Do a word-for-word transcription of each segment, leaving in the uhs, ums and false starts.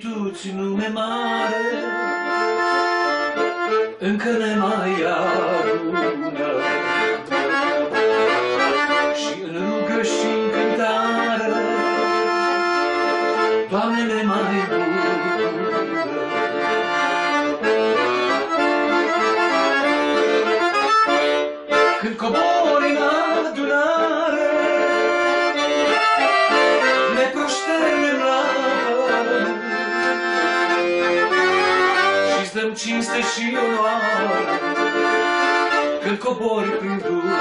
instituții nume mare, încă ne mai adună. Și în rugă și în cântare, Doamne ne mai bucură. Când cobori în adunare, ne proșternem la pământ și-ți dăm cinste și onoare, când cobori prin Duhul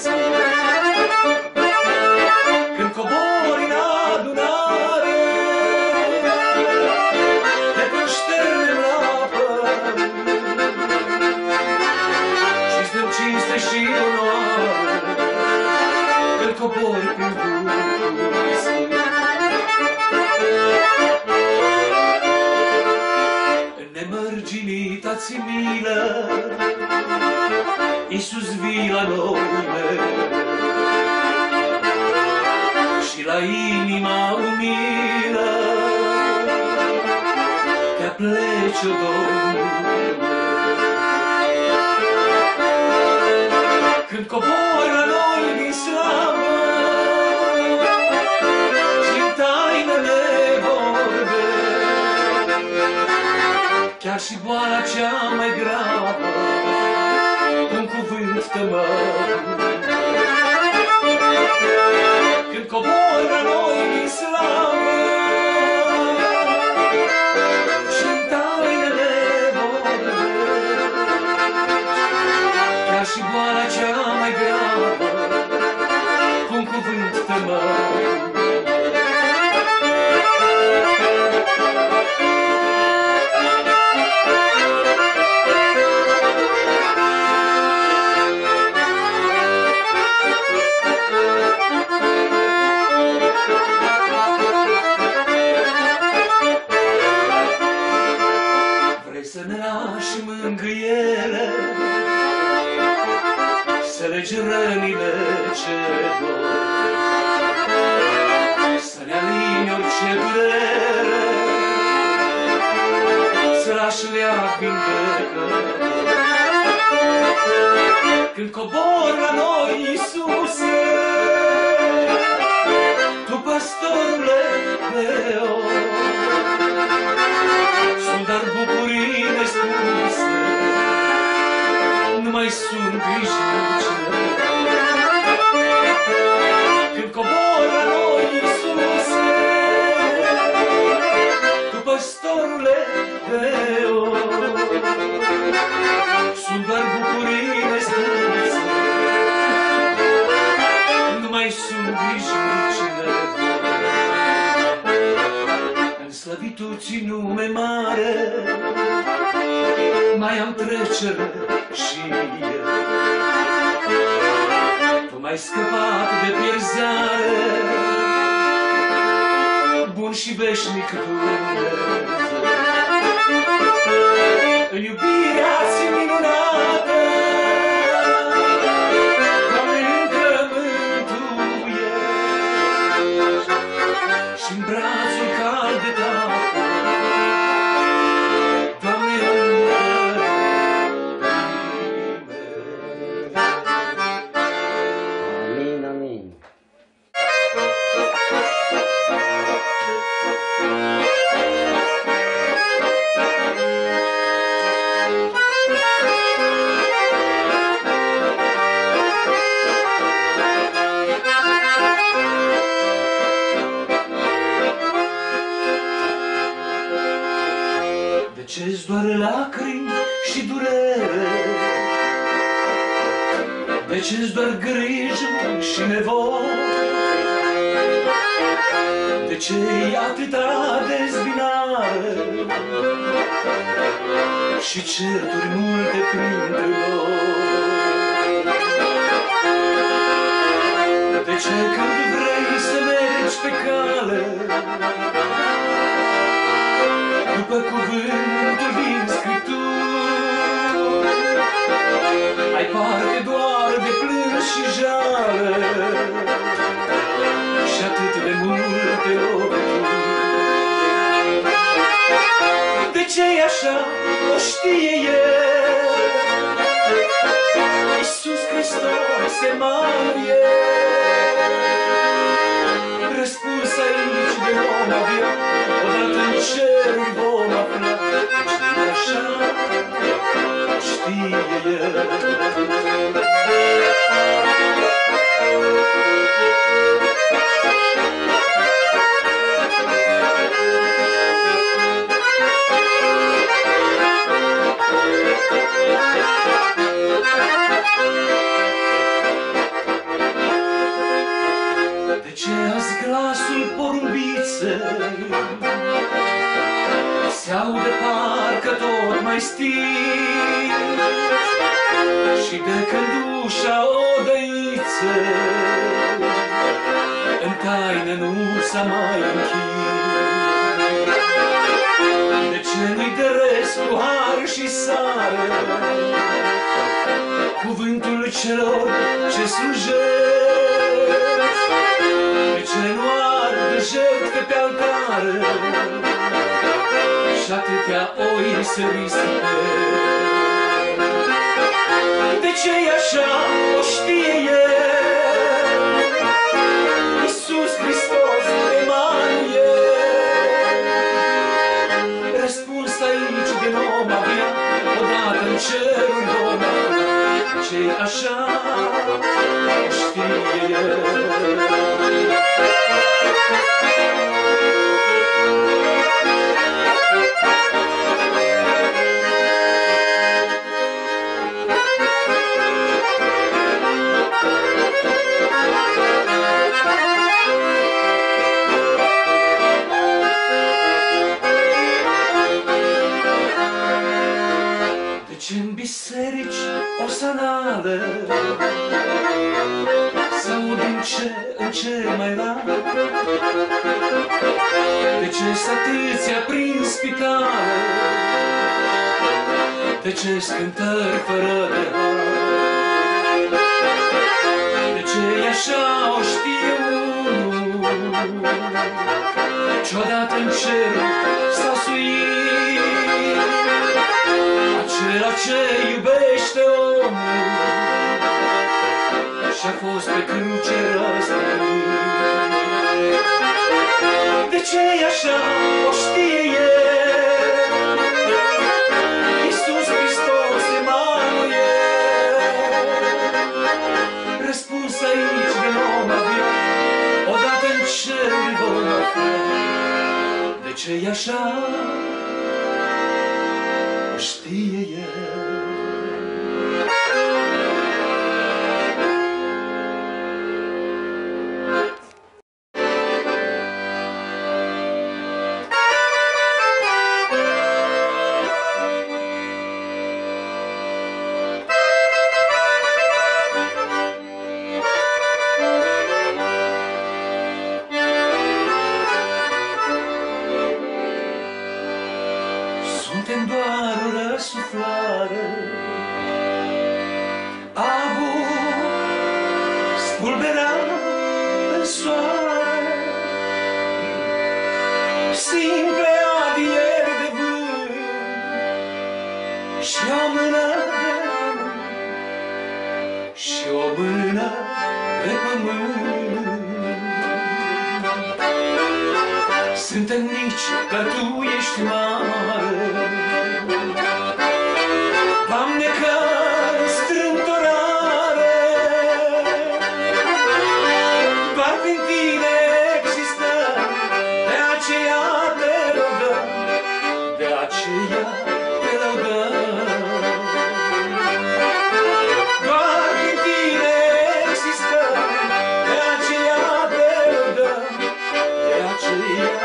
Sfânt. Când cobori în adunare, ne proșternem la pământ și-ți dăm cinste și onoare, când cobori prin Duhul Sfânt. Nemărginita-ți milă, Iisus vii la noi mereu, și la inima umilă te apleci, o Domnule. Când cobori la noi din slavă și în taină ne vorbești, chiar și boala cea mai gravă, un cuvânt te mărește. Când cobori la noi din slavă și-n tainele vorbești, chiar și boala cea mai gravă, cu-n cuvânt te mărește. Să ne lași mângâiere, să legi rănile ce dor, să ne alini orice durere, să lași leac vindecător. Când cobori la noi, Iisuse, Tu, păstorule meu, sunt doar bucurii nespuse, nu mai sunt griji nici noi. Când cobori la noi, Iisuse, Tu, păstorule meu, sunt doar bucurii nespuse, nu mai sunt griji nici noi. Slăvituții nume mare, mai am trecere și eu. Tu m-ai scăpat de pierzare, bun și veșnic Dumnezeu. În iubirea-ți minunată, Doamne, încă mântuiești și-n brațul cald de Tatăl, Doamne, învăț-mi. Amin, amin. Ce-ți doare lacrimi și durere? De ce-ți doar griji și nevoi? De ce e atâta dezbinare și certuri multe printre noi? De ce când vrei să mergi pe cale, după cuvântul din Scripturi, ai parte doar de plâns și jale și atât de multe lovituri. știe El, Iisus Hristoase Marie, răspuns aici de om avea, odată în cerul vom afla, știe așa, știe El. De ce azi glasul porumbiței se aude parcă tot mai stins și de căldușa odăiță în taină nu s-a mai închis? De ce nu-i dăresc cu har și sare cuvântul celor ce slujesc? De ce nu arde jertfe pe altare și atâtea oi se risipesc? De ce-i așa, o știe El, Iisus Hristos Emanuel, răspuns aici din om avea, odată în cerul vom afla, ce-i așa, o știe El. În biserici osanale s-aud din ce în ce mai rar? De ce s-atâția prin spitale? De ce-s cântări fără de har? De ce-i așa, o știe unul ce odată în cer s-a suit? Acela ce iubește omul și-a fost pe cruce răstignit. De ce-i așa, o știe El, Iisus Hristos Emanuel, răspuns aici de om avea, odată în cerul vom afla. De ce-i așa, știe El. Suntem mici, dar Tu ești mare. Doamne, că strâmtorare, doar prin Tine existăm, de aceea Te rugăm, de aceea Te rugăm. Doar prin Tine existăm, de aceea Te rugăm, de aceea.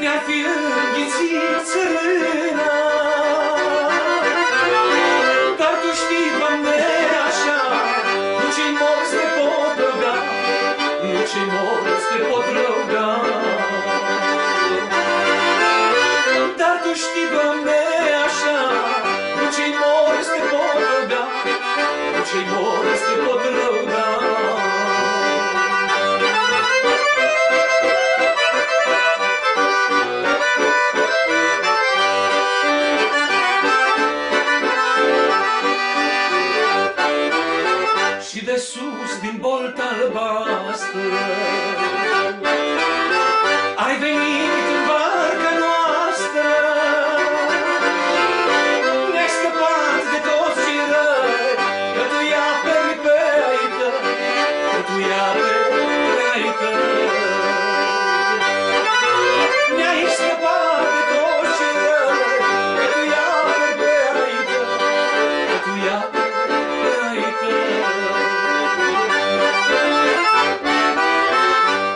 Ne-ar fi înghițit țărâna, dar Tu știi, Doamne, așa, nu cei morți Te pot ruga, nu cei morți Te pot ruga. știi, Doamne, așa, cu cei morți te pot lăuda, cu cei morți te pot lăuda. Și de sus, din bolta albastră, ai venit în barca noastră, ne-ai scăpat de toți cei răi, că Tu îi aperi pe ai tăi, că Tu îi aperi pe ai tăi. Ne-ai scăpat de toți cei răi, că Tu îi aperi pe ai tăi, că Tu îi aperi pe ai tăi.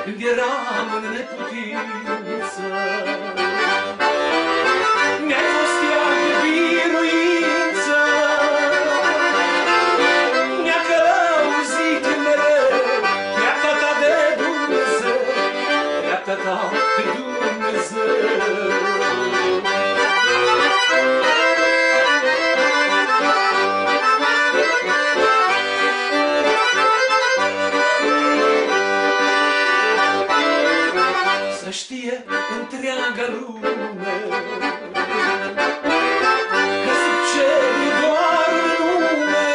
Când eram în neputință, ne-ai fost iar de biruință, ne-a călăuzit mereu, ne-a tătat de Dumnezeu, ne-a tătat de Dumnezeu. Să știe întreaga lume că sub cer e doar un nume,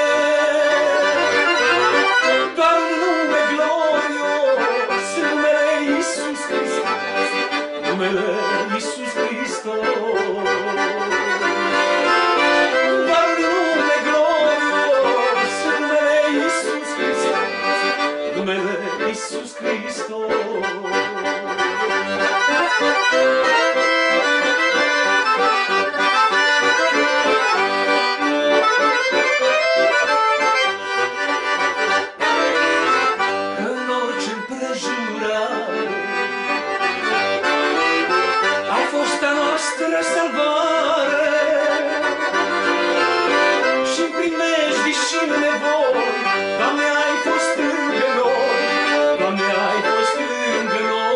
doar un nume glorios, numele Iisus Hristos, numele Iisus Hristos. Doar un nume glorios, numele Iisus Hristos, numele Iisus Hristos. În orice împrejurare ai fost a noastră salvare, și-n primejdii și în nevoi, Doamne, ai fost lângă noi, Doamne, ai fost lângă noi.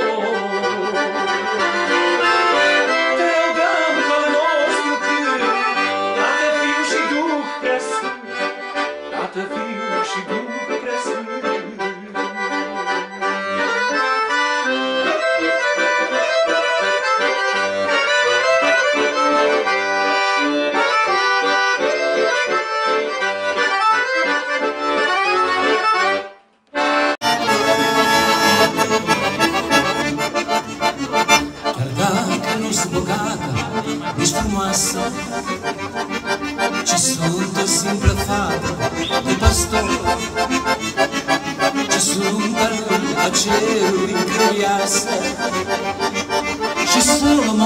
Și Solomon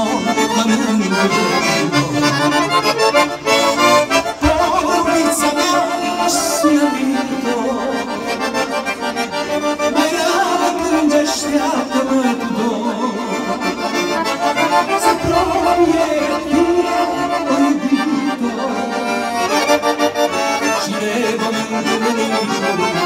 mă mângâie povnița mea, sună mitor, mai rară când așteaptă-mă cu dor. Se promie lumea o iubitor și ne vom întâlni niciodată.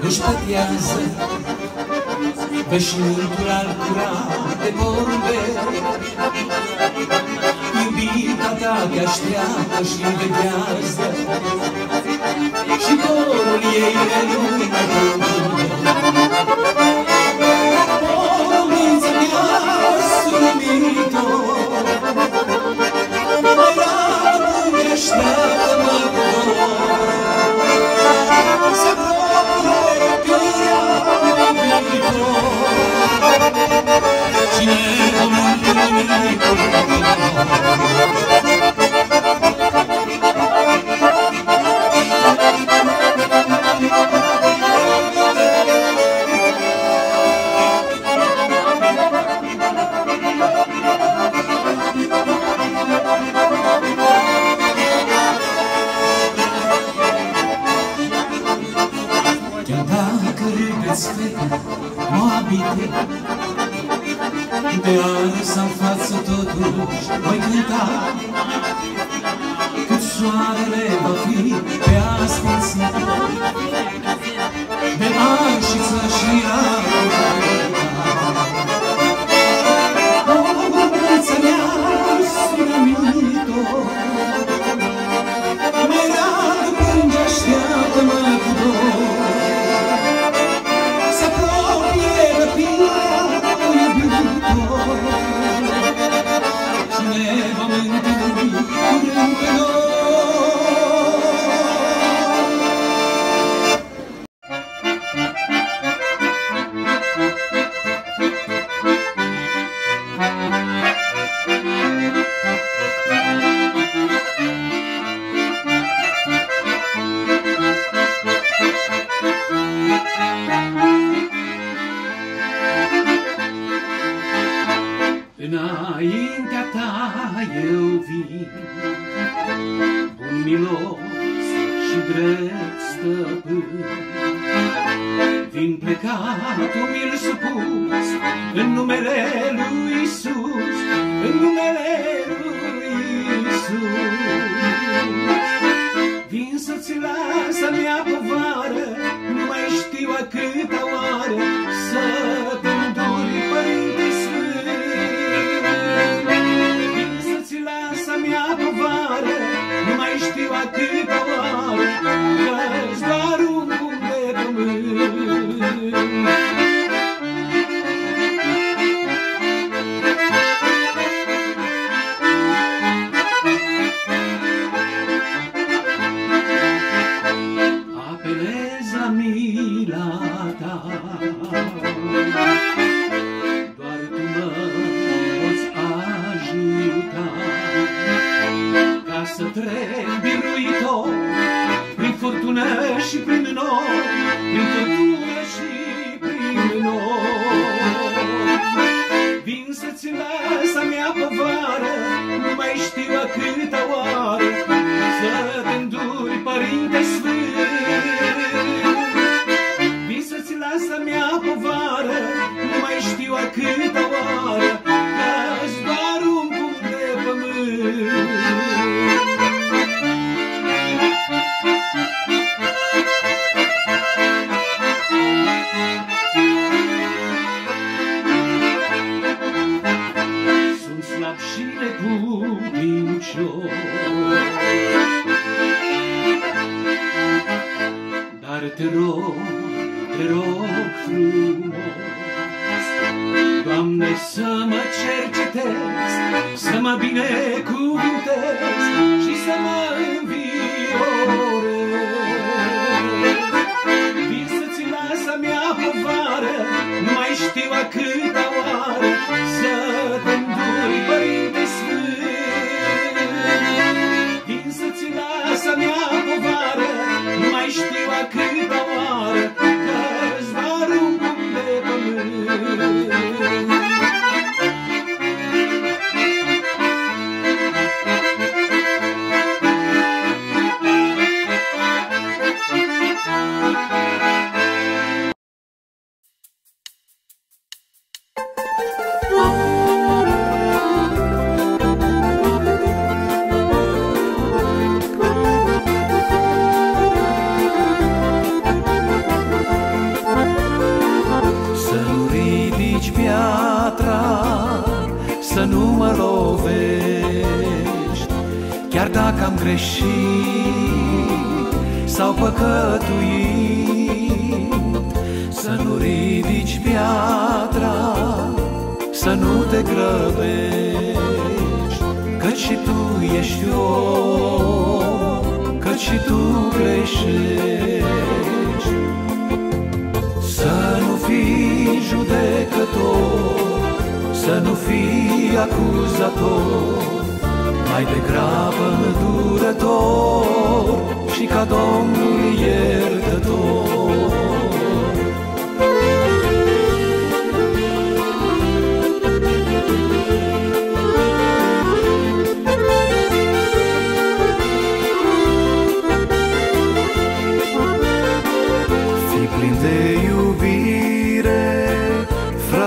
Își pătează veșmântul al curat de vorbe, iubita ta te așteaptă și învechează, și dorul ei e lumea tău. Pomința mea sună miritor, mai rar nu-mi așteaptă-mă cu dor. Se propune cine vom întâlni cu dor. De ani s-a-n față totuși voi cânta, cât soarele va fi pe asfințit. De ani și țări și ani înaintea ta eu vin, un milos și drept stăpân. Din plecatul mi-l supus, în numele lui Iisus, în numele lui Iisus. Vin să-ți las a mea povară, nu mai știu a câta oară să te înduri, Părinte Sfânt. Vin să-ți las a mea povară, nu mai știu a câta oară, că-s doar un punct de pământ.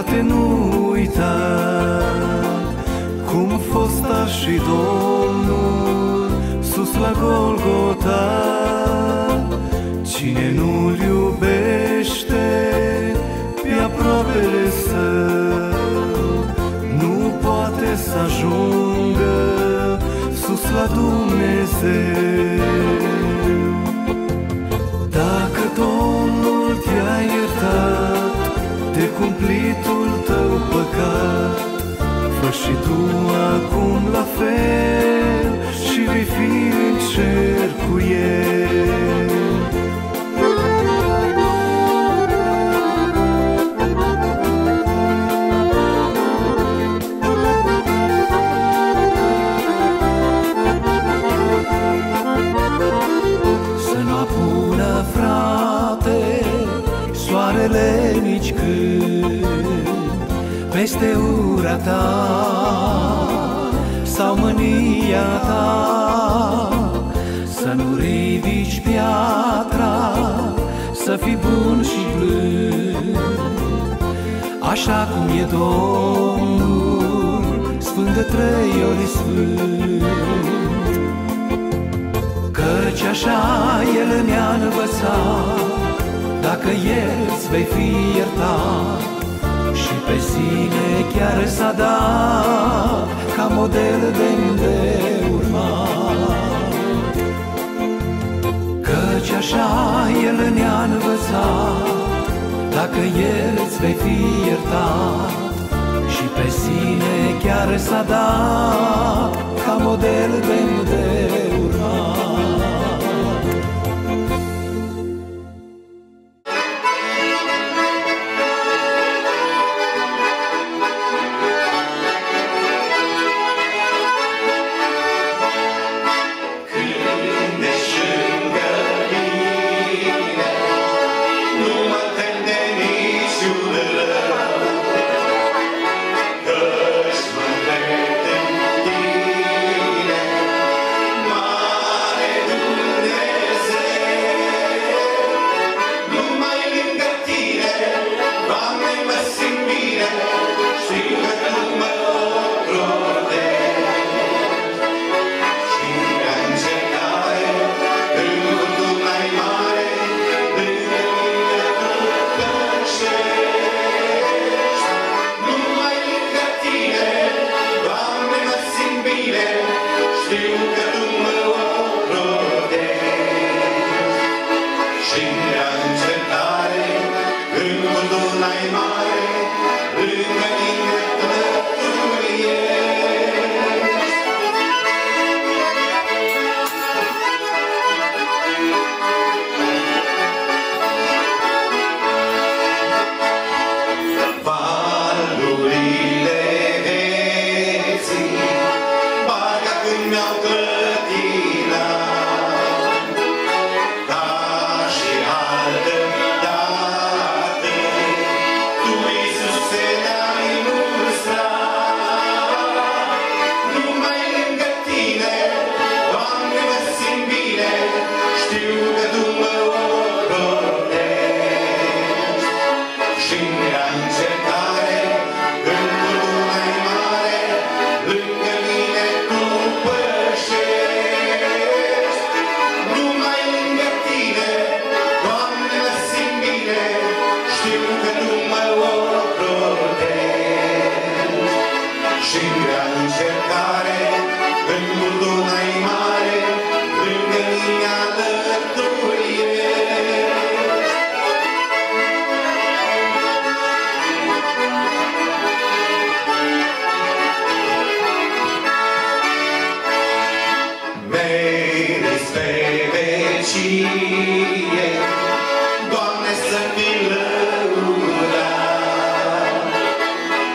frate, nu uita cum fosta și Domnul sus la Golgota. Cine nu-L iubește pe aproapele său, nu poate să ajungă sus la Dumnezeu. Dacă Domnul te-a iertat de cumplitul tău păcat, fă și tu acum la fel și vei fi în cer cu El. Nici când peste ura ta sau mânia ta, să nu ridici piatra, să fii bun și blând, așa cum e Domnul, sfânt de trei ori sfânt. Căci așa El ne-a învățat, dacă El-ți vei fi iertat, și pe sine chiar s-a dat ca model demn de urmat. Căci așa El ne-a învățat, dacă El-ți vei fi iertat, și pe sine chiar s-a dat ca model demn de urmat.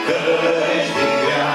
Căci din grea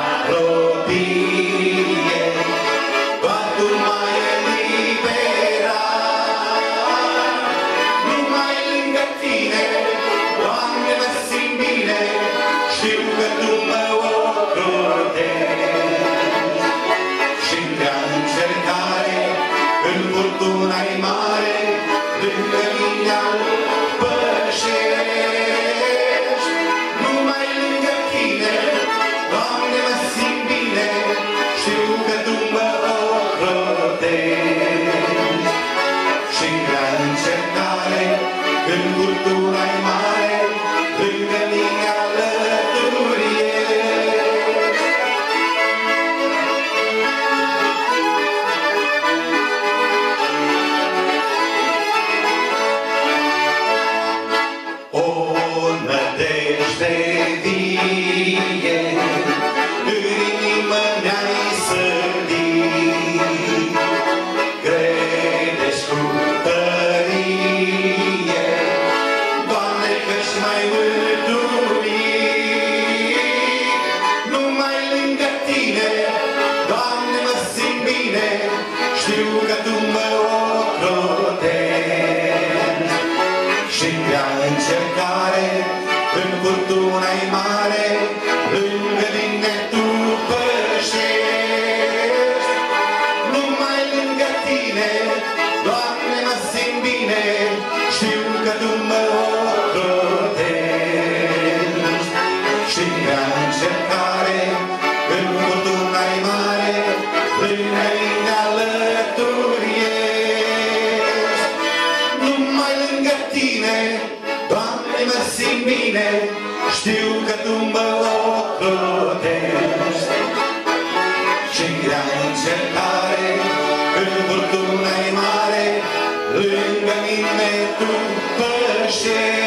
era în încercare, în putul mai mare, înainte alături ești. Numai lângă tine, Doamne, mă simt bine, știu că Tu mă ocrotești. Ce-i grea încercare, în putul mai mare, lângă mine Tu pășești.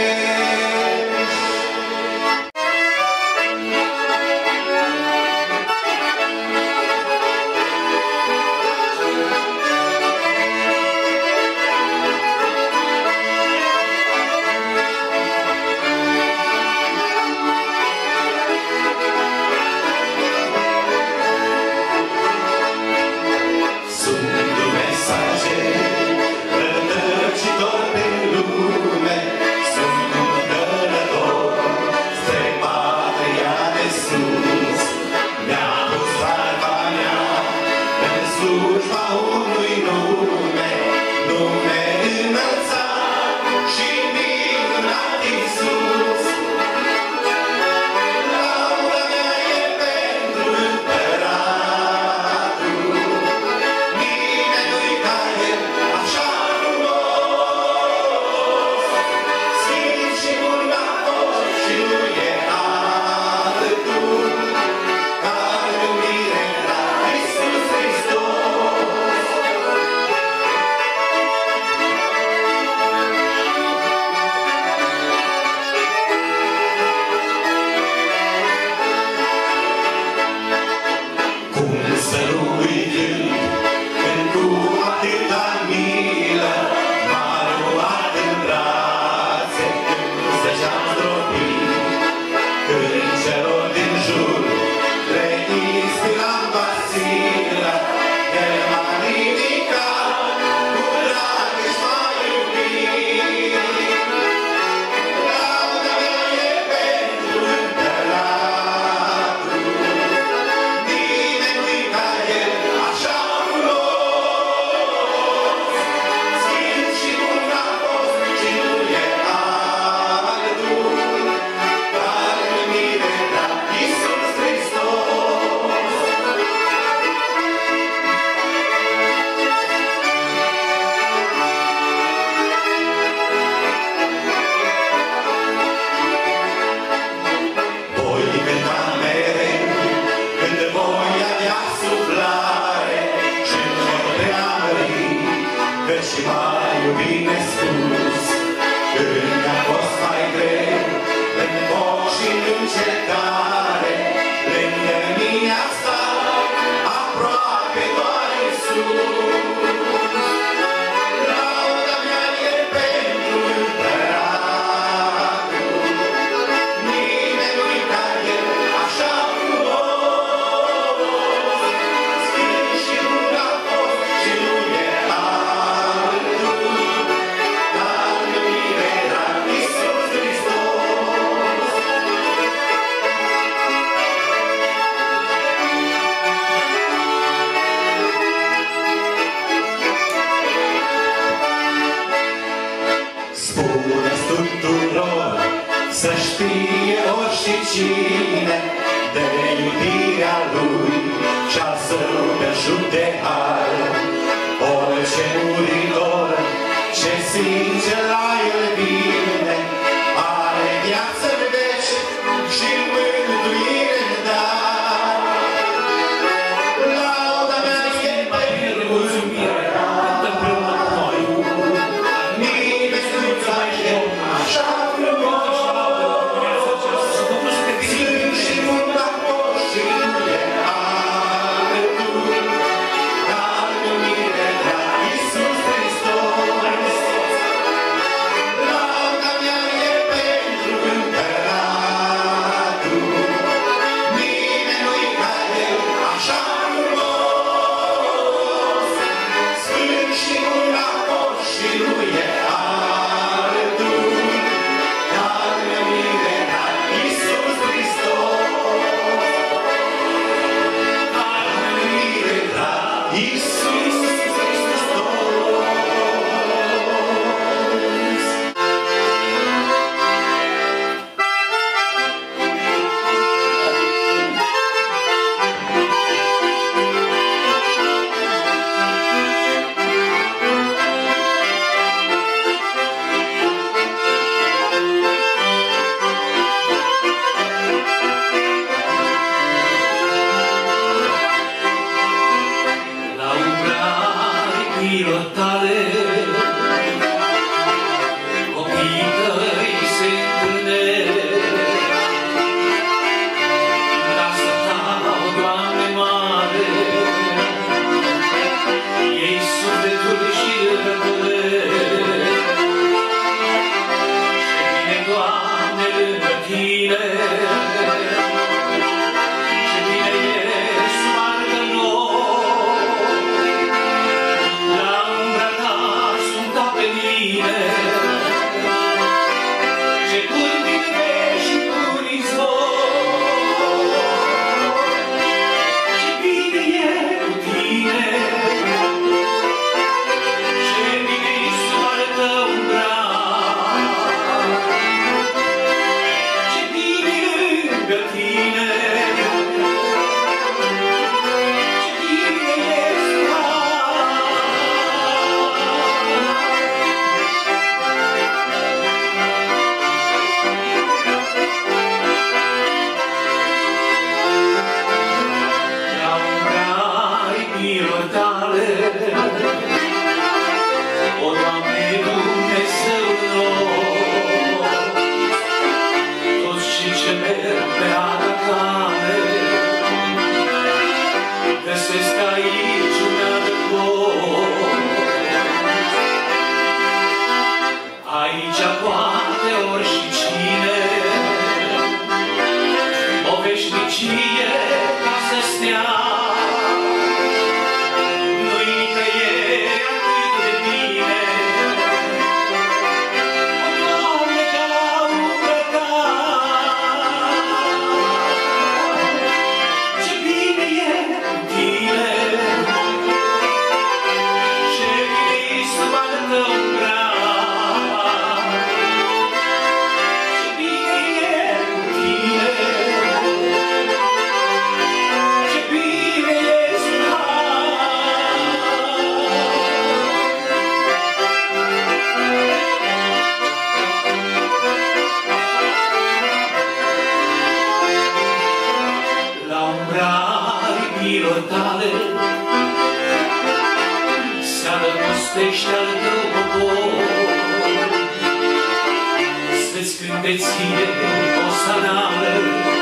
Amin. copiilor tale. Copiii tăi se întâlnesc. Casa ta, o Doamne mare, ei sufletul și îl răbdălesc. Și bine, Doamne, lângă Tine, se-adăpostește-al tău popor, să-ți cânte ție o sanare.